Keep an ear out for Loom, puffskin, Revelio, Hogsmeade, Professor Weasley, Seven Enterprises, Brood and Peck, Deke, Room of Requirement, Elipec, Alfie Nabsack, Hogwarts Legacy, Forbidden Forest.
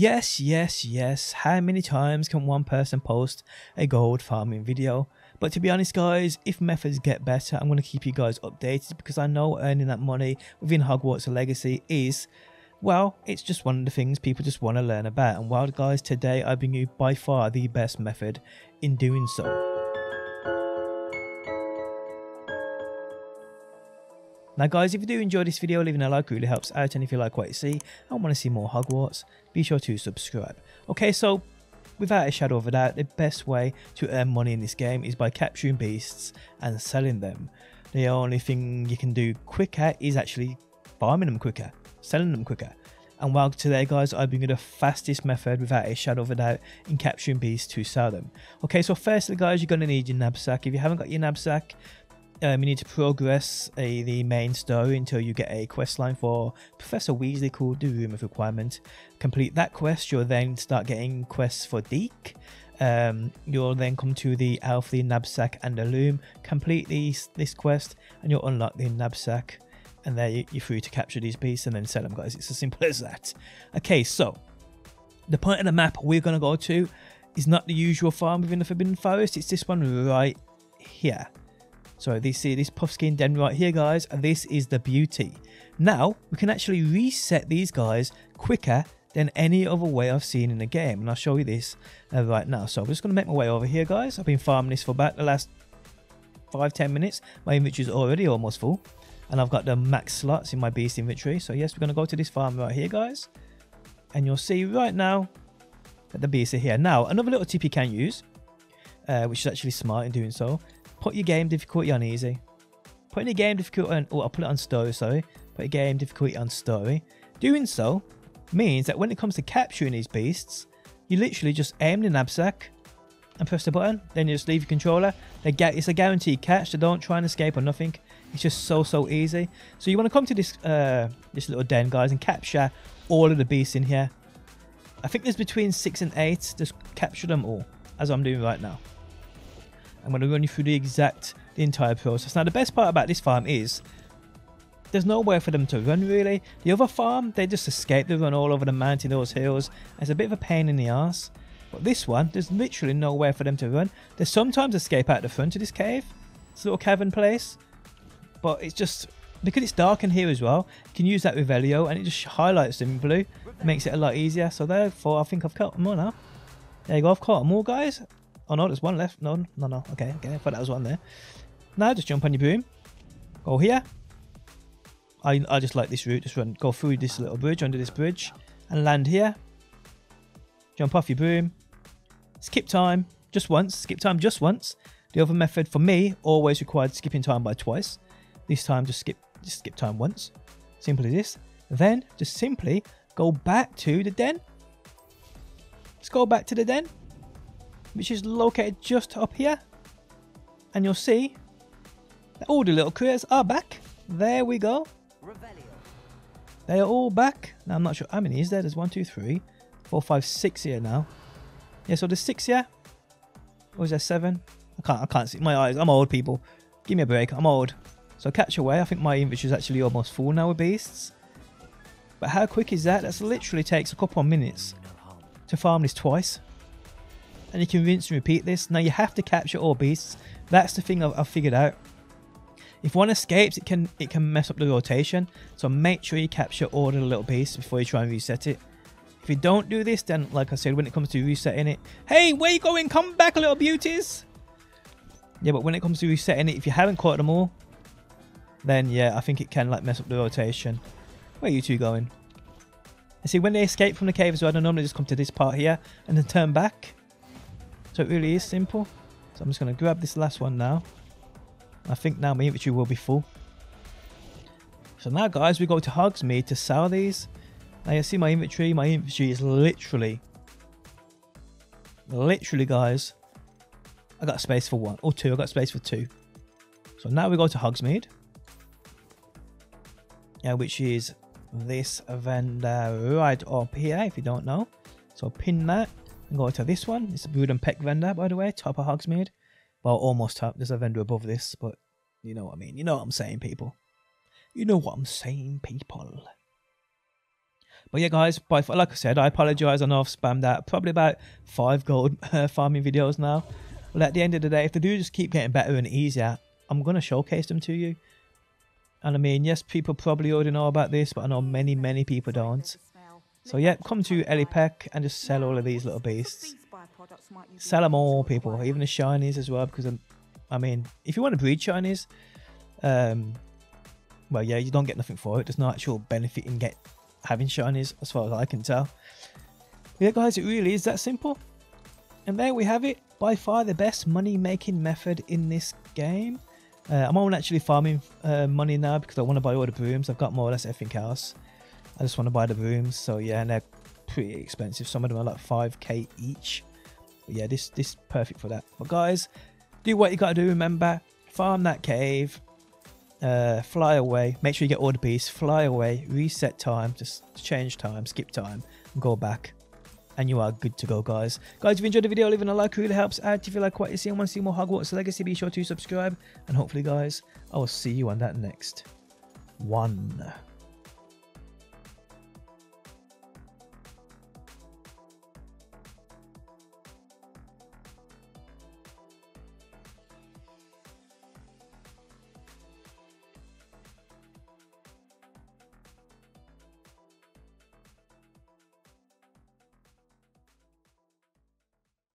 Yes, how many times can one person post a gold farming video? But to be honest guys, if methods get better, I'm going to keep you guys updated, because I know earning that money within Hogwarts Legacy is, well, it's just one of the things people just want to learn about. And well guys, today I bring you by far the best method in doing so. Now guys, if you do enjoy this video, leaving a like really helps out, and if you like what you see and want to see more Hogwarts, be sure to subscribe. Okay, so without a shadow of a doubt, the best way to earn money in this game is by capturing beasts and selling them. The only thing you can do quicker is actually farming them quicker, selling them quicker. And while today guys, I've been the fastest method without a shadow of a doubt in capturing beasts to sell them. Okay, so firstly guys, you're going to need your knapsack. If you haven't got your knapsack, you need to progress the main story until you get a quest line for Professor Weasley called the Room of Requirement. Complete that quest, you'll then start getting quests for Deke. You'll then come to the Alfie Nabsack and the Loom. Complete this quest and you'll unlock the Nabsack, and there you're free to capture these beasts and then sell them guys. It's as simple as that. Okay, so the point of the map we're going to go to is not the usual farm within the Forbidden Forest. It's this one right here. So they see this puffskin den right here guys, and this is the beauty. Now we can actually reset these guys quicker than any other way I've seen in the game, and I'll show you this right now. So I'm just going to make my way over here guys. I've been farming this for about the last 5-10 minutes. My inventory is already almost full, and I've got the max slots in my beast inventory. So yes, we're going to go to this farm right here guys, and you'll see right now that the beasts are here. Now another little tip you can use, which is actually smart in doing so, put your game difficulty on easy. Put your game difficulty on, I'll put it on story, sorry. Put your game difficulty on story. Doing so means that when it comes to capturing these beasts, you literally just aim the knapsack and press the button. Then you just leave your controller. It's a guaranteed catch, so don't try and escape or nothing. It's just so easy. So you want to come to this little den, guys, and capture all of the beasts in here. I think there's between 6 and 8. Just capture them all, as I'm doing right now. I'm going to run you through the entire process. Now the best part about this farm is there's nowhere for them to run really. The other farm, they just escape. They run all over the mountain, those hills. It's a bit of a pain in the ass. But this one, there's literally nowhere for them to run. They sometimes escape out the front of this cave. It's a little cavern place. But it's just, because it's dark in here as well, you can use that Revelio and it just highlights them in blue. It makes it a lot easier. So therefore, I think I've caught them all now. There you go, I've caught them all guys. Oh no, there's one left. No. Okay, I thought that was one there. Now just jump on your boom. Go here. I just like this route. Just run, go through this little bridge, under this bridge, and land here. Jump off your boom. Skip time just once. Skip time just once. The other method for me always required skipping time by twice. This time just skip time once. Simple as this. Then just simply go back to the den. Just go back to the den, which is located just up here, and you'll see that all the little critters are back. There we go. Revelio. They are all back. Now I'm not sure how many is there. There's 1, 2, 3, 4, 5, 6 here now. Yeah, so there's 6 here. Or is there 7? I can't see. My eyes. I'm old people. Give me a break. I'm old. So catch away. I think my inventory is actually almost full now with beasts. But how quick is that? That literally takes a couple of minutes to farm this twice. And you can rinse and repeat this. Now you have to capture all beasts. That's the thing I've figured out. If one escapes, it can mess up the rotation. So make sure you capture all the little beasts before you try and reset it. If you don't do this, then like I said, when it comes to resetting it, hey, where you going? Come back, little beauties. Yeah, but when it comes to resetting it, if you haven't caught them all, then yeah, I think it can like mess up the rotation. Where are you two going? And see, when they escape from the cave as well, they normally just come to this part here and then turn back. So it really is simple. So I'm just going to grab this last one now. I think now my inventory will be full. So now guys, we go to Hogsmeade to sell these. Now you see my inventory. My inventory is literally guys, I got space for 1 or 2. I got space for 2. So now we go to Hogsmeade. Yeah, which is this vendor right up here if you don't know. So pin that. Go to this one. It's a Brood and Peck vendor, by the way, top of Hogsmeade. Well, almost top. There's a vendor above this, but you know what I mean. You know what I'm saying, people. But yeah, guys, like I said, I apologise. I know I've spammed out probably about 5 gold farming videos now. But at the end of the day, if they do just keep getting better and easier, I'm going to showcase them to you. And I mean, yes, people probably already know about this, but I know many, many people don't. So yeah, come to Elipec and just sell all of these little beasts. Sell them all, people, even the shinies as well, because I mean, if you want to breed shinies, well, yeah, you don't get nothing for it. There's no actual benefit in having shinies, as far as I can tell. But yeah, guys, it really is that simple. And there we have it. By far the best money-making method in this game. I'm only actually farming money now because I want to buy all the brooms. I've got more or less everything else. I just want to buy the brooms. So yeah, and they're pretty expensive. Some of them are like 5k each. But yeah, this perfect for that. But guys, do what you got to do. Remember, farm that cave. Fly away. Make sure you get all the beasts. Fly away. Reset time. Just change time. Skip time. And go back. And you are good to go, guys. Guys, if you enjoyed the video, leaving a like really helps out. If you like what you see and want to see more Hogwarts Legacy, be sure to subscribe. And hopefully, guys, I will see you on that next one.